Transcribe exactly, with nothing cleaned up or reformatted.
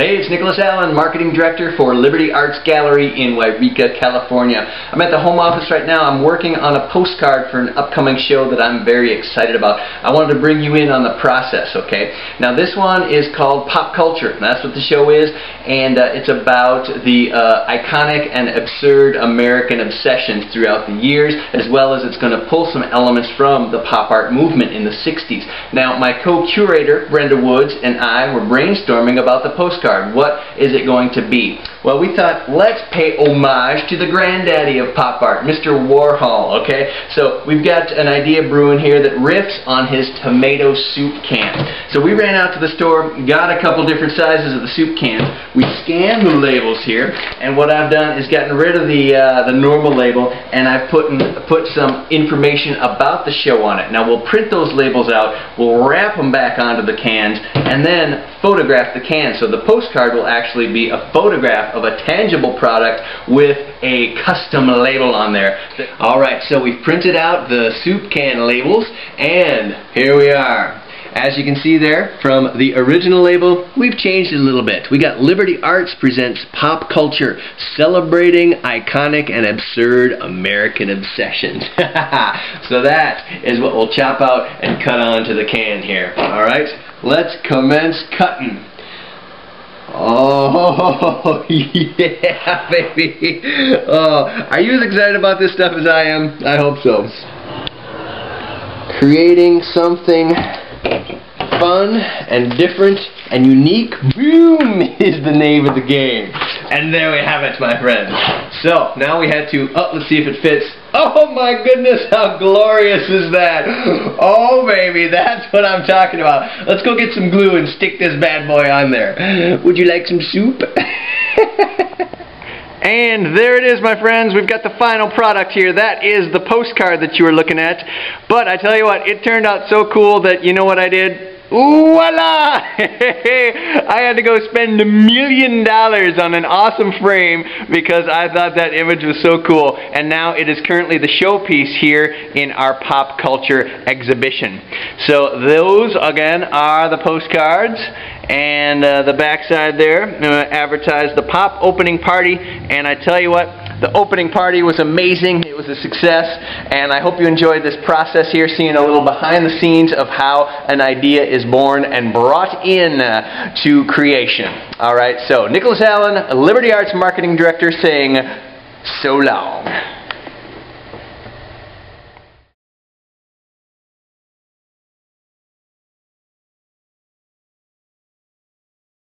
Hey, it's Nicholas Allen, Marketing Director for Liberty Arts Gallery in Yreka, California. I'm at the home office right now. I'm working on a postcard for an upcoming show that I'm very excited about. I wanted to bring you in on the process, okay? Now, this one is called Pop Culture. That's what the show is, and uh, it's about the uh, iconic and absurd American obsessions throughout the years, as well as it's going to pull some elements from the pop art movement in the sixties. Now, my co-curator, Brenda Woods, and I were brainstorming about the postcard. What is it going to be? Well, we thought, let's pay homage to the granddaddy of pop art, Mister Warhol, okay? So we've got an idea brewing here that riffs on his tomato soup can. So we ran out to the store, got a couple different sizes of the soup cans. We scanned the labels here, and what I've done is gotten rid of the uh, the normal label, and I've put, in, put some information about the show on it. Now, we'll print those labels out, we'll wrap them back onto the cans, and then photograph the cans. So the postcard will actually be a photograph of a tangible product with a custom label on there. Alright, so we've printed out the soup can labels, and here we are. As you can see there, from the original label, we've changed it a little bit. We got Liberty Arts presents Pop Culture, celebrating iconic and absurd American obsessions. So that is what we'll chop out and cut onto the can here. Alright, let's commence cutting. Oh, yeah, baby. Oh, are you as excited about this stuff as I am? I hope so. Creating something fun and different and unique, boom, is the name of the game. And there we have it, my friends. So, now we had to, oh, let's see if it fits. Oh my goodness, how glorious is that? Oh baby, that's what I'm talking about. Let's go get some glue and stick this bad boy on there. Would you like some soup? And there it is, my friends. We've got the final product here. That is the postcard that you were looking at. But I tell you what, it turned out so cool that you know what I did? Voila! I had to go spend a million dollars on an awesome frame because I thought that image was so cool. And now it is currently the showpiece here in our Pop Culture exhibition. So those, again, are the postcards. And uh, the backside there uh, advertised the pop opening party. And I tell you what, the opening party was amazing. It was a success. And I hope you enjoyed this process here, seeing a little behind the scenes of how an idea is born and brought in uh, to creation. All right, so Nicholas Allen, Liberty Arts Marketing Director, saying so long.